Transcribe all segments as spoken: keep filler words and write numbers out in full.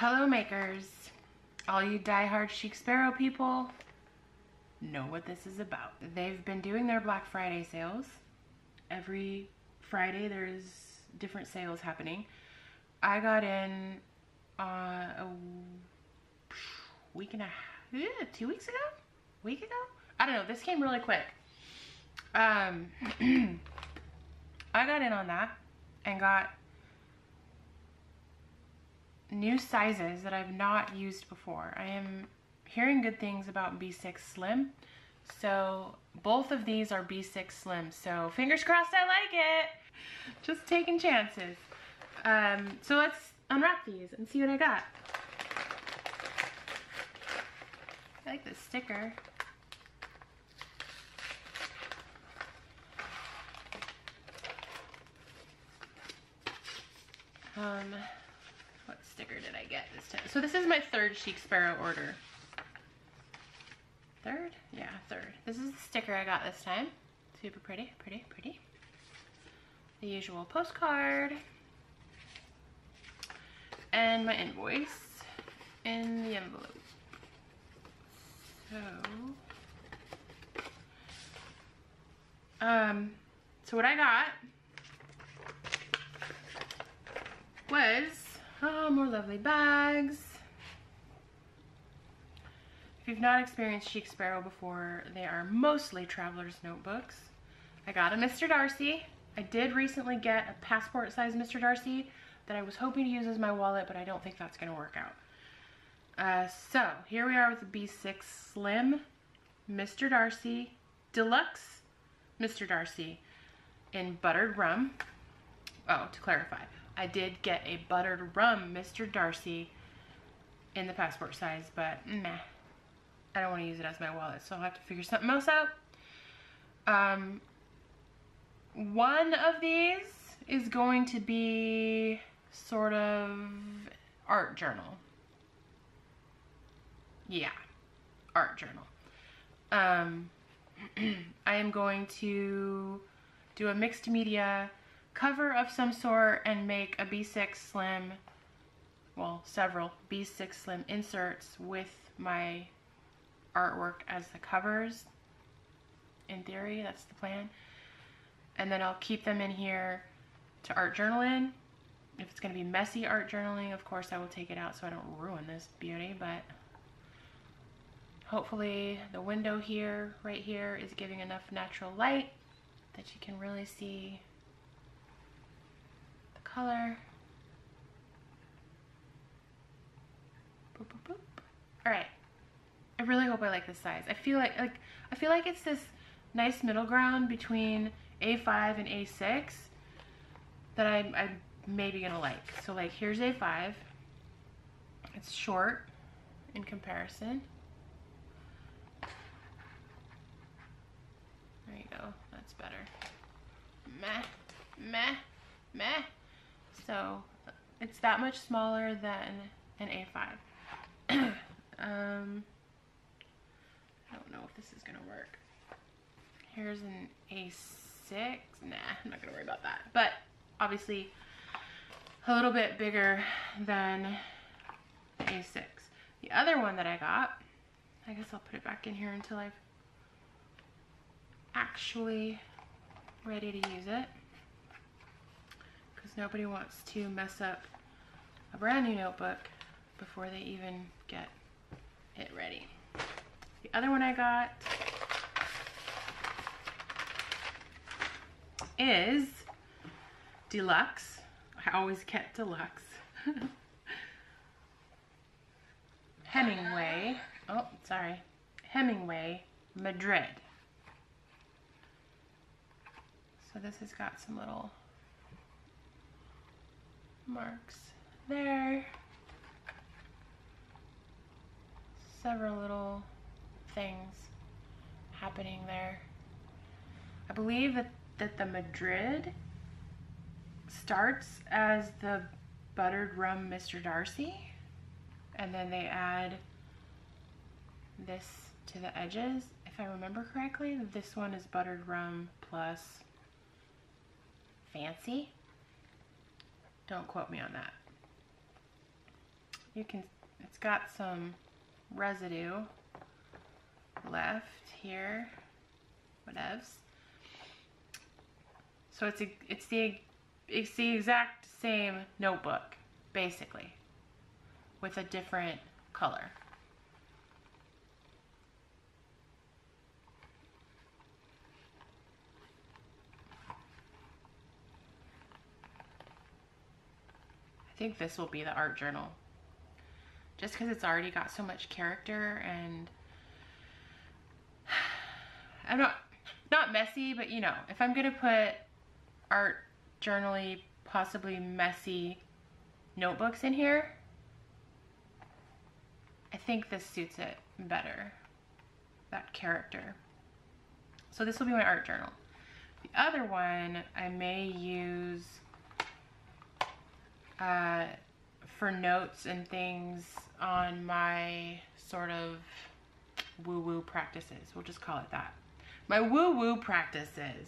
Hello makers, all you diehard Chic Sparrow people know what this is about. They've been doing their Black Friday sales. Every Friday there's different sales happening. I got in uh, a week and a half, two weeks ago? Week ago? I don't know, this came really quick. Um, I got in on that and got new sizes that I've not used before. I am hearing good things about B six Slim. So both of these are B six Slim. So fingers crossed I like it. Just taking chances. Um, so let's unwrap these and see what I got. I like this sticker. Um... What sticker did I get this time? So this is my third Chic Sparrow order. Third? Yeah, third. This is the sticker I got this time. Super pretty, pretty, pretty. The usual postcard. And my invoice in the envelope. So, um, so what I got was Oh, more lovely bags. If you've not experienced Chic Sparrow before, they are mostly traveler's notebooks. I got a Mister Darcy. I did recently get a passport size Mister Darcy that I was hoping to use as my wallet, but I don't think that's gonna work out. Uh, so here we are with the B six Slim, Mister Darcy, Deluxe Mister Darcy in buttered rum. Oh, to clarify. I did get a buttered rum Mister Darcy in the passport size, but meh. I don't want to use it as my wallet, so I'll have to figure something else out. Um, one of these is going to be sort of art journal. Yeah, art journal. Um, I am going to do a mixed media cover of some sort and make a B six Slim, well, several B six Slim inserts with my artwork as the covers. In theory, that's the plan. And then I'll keep them in here to art journal in. If it's gonna be messy art journaling, of course I will take it out so I don't ruin this beauty, but hopefully the window here, right here, is giving enough natural light that you can really see color. Boop, boop, boop. All right. I really hope I like this size. I feel like like I feel like it's this nice middle ground between A five and A six that I'm, I'm maybe gonna like. So like here's A five. It's short in comparison. There you go. That's better. Meh, meh, meh. So it's that much smaller than an A five. um, I don't know if this is gonna work. Here's an A six. Nah, I'm not gonna worry about that. But obviously a little bit bigger than A six. The other one that I got, I guess I'll put it back in here until I'm actually ready to use it. Because nobody wants to mess up a brand new notebook before they even get it ready. The other one I got is Deluxe. I always get Deluxe. Hemingway. Oh, sorry. Hemingway, Madrid. So this has got some little marks there, several little things happening there. I believe that, that the Madrid starts as the buttered rum Mister Darcy, and then they add this to the edges. If I remember correctly, this one is buttered rum plus fancy. Don't quote me on that. you can, it's got some residue left here, whatevs. So it's a, it's the it's the exact same notebook, basically, with a different color. I think this will be the art journal, just because it's already got so much character and I'm not not messy, but you know, if I'm gonna put art journally, possibly messy notebooks in here, I think this suits it better, that character. So this will be my art journal. The other one I may use uh, for notes and things on my sort of woo-woo practices. We'll just call it that. My woo-woo practices.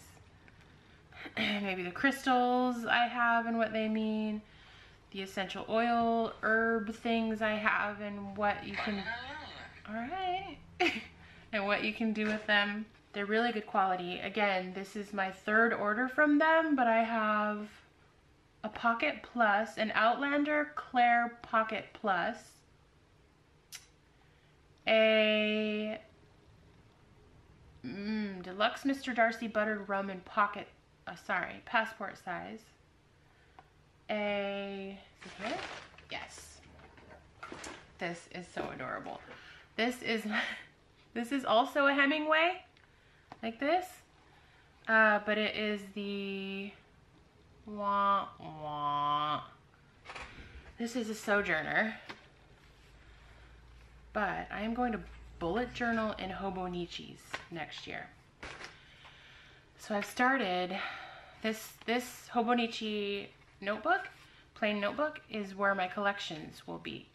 Maybe the crystals I have and what they mean, the essential oil herb things I have and what you can, all right, and what you can do with them. They're really good quality. Again, this is my third order from them, but I have a Pocket Plus, an Outlander Claire Pocket Plus, a mm, deluxe Mister Darcy buttered rum and pocket. Oh, sorry, passport size. A, is it here? Yes. This is so adorable. This is, this is also a Hemingway, like this. Uh, but it is the, wah, wah. This is a Sojourner. But I am going to bullet journal in Hobonichi's next year. So I've started, this this Hobonichi notebook, plain notebook, is where my collections will be.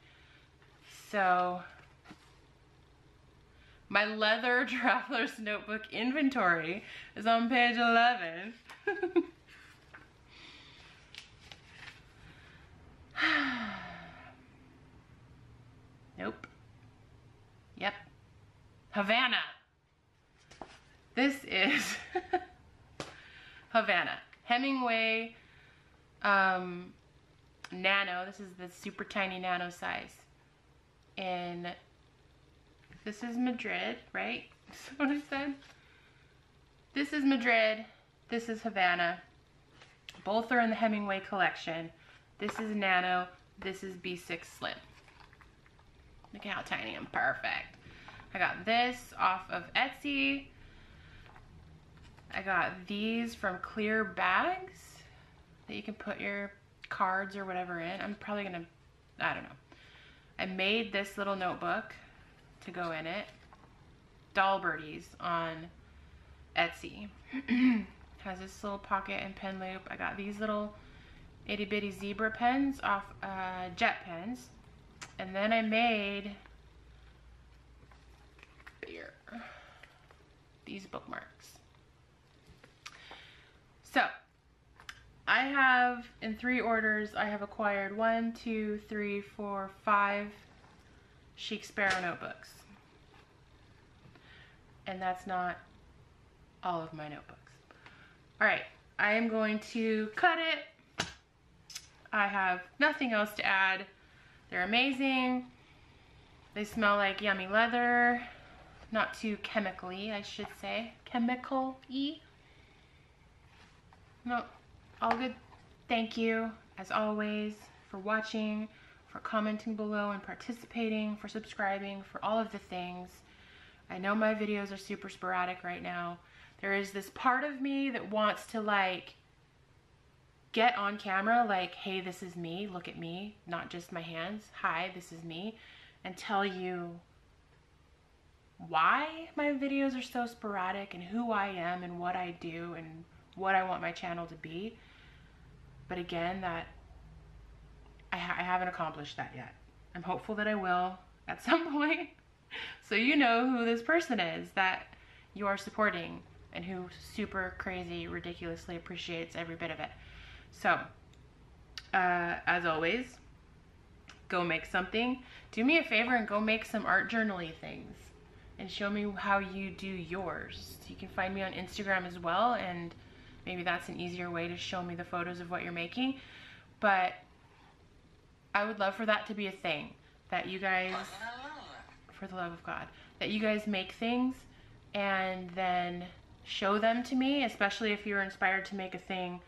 So my leather traveler's notebook inventory is on page eleven. Nope. Yep. Havana. This is... Havana. Hemingway um, Nano. This is the super tiny Nano size. And this is Madrid, right? Is that what I said? This is Madrid. This is Havana. Both are in the Hemingway collection. This is Nano. This is B six Slim. Look at how tiny and perfect. I got this off of Etsy. I got these from Clear Bags that you can put your cards or whatever in. I'm probably gonna, I don't know. I made this little notebook to go in it. Doll Birdies on Etsy. Has this little pocket and pen loop. I got these little itty bitty Zebra pens off uh, Jet Pens. And then I made beer. These bookmarks. So, I have, in three orders, I have acquired one, two, three, four, five Chic Sparrow notebooks. And that's not all of my notebooks. All right, I am going to cut it. I have nothing else to add. They're amazing. They smell like yummy leather. Not too chemically, I should say. Chemical-y. No, all good. Thank you, as always, for watching, for commenting below and participating, for subscribing, for all of the things. I know my videos are super sporadic right now. There is this part of me that wants to, like, get on camera, like, hey, this is me, look at me, not just my hands, hi, this is me, and tell you why my videos are so sporadic and who I am and what I do and what I want my channel to be. But again, that I, ha I haven't accomplished that yet. I'm hopeful that I will at some point. So you know who this person is that you are supporting and who super crazy, ridiculously appreciates every bit of it. So, uh, as always, go make something, do me a favor and go make some art journaly things and show me how you do yours. You can find me on Instagram as well, and maybe that's an easier way to show me the photos of what you're making. But I would love for that to be a thing, that you guys, for the love of God, that you guys make things and then show them to me, especially if you're inspired to make a thing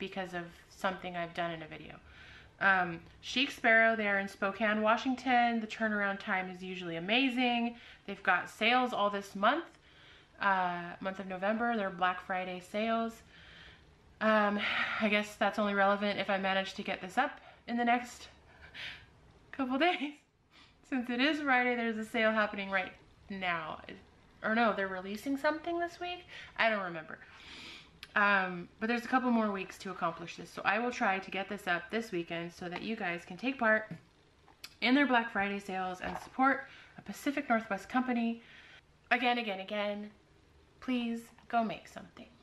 because of something I've done in a video. Um, Chic Sparrow, they are in Spokane, Washington. The turnaround time is usually amazing. They've got sales all this month, uh, month of November, their Black Friday sales. Um, I guess that's only relevant if I manage to get this up in the next couple days. Since it is Friday, there's a sale happening right now. Or no, they're releasing something this week? I don't remember. Um, but there's a couple more weeks to accomplish this, so I will try to get this up this weekend so that you guys can take part in their Black Friday sales and support a Pacific Northwest company. Again, again, again, please go make something.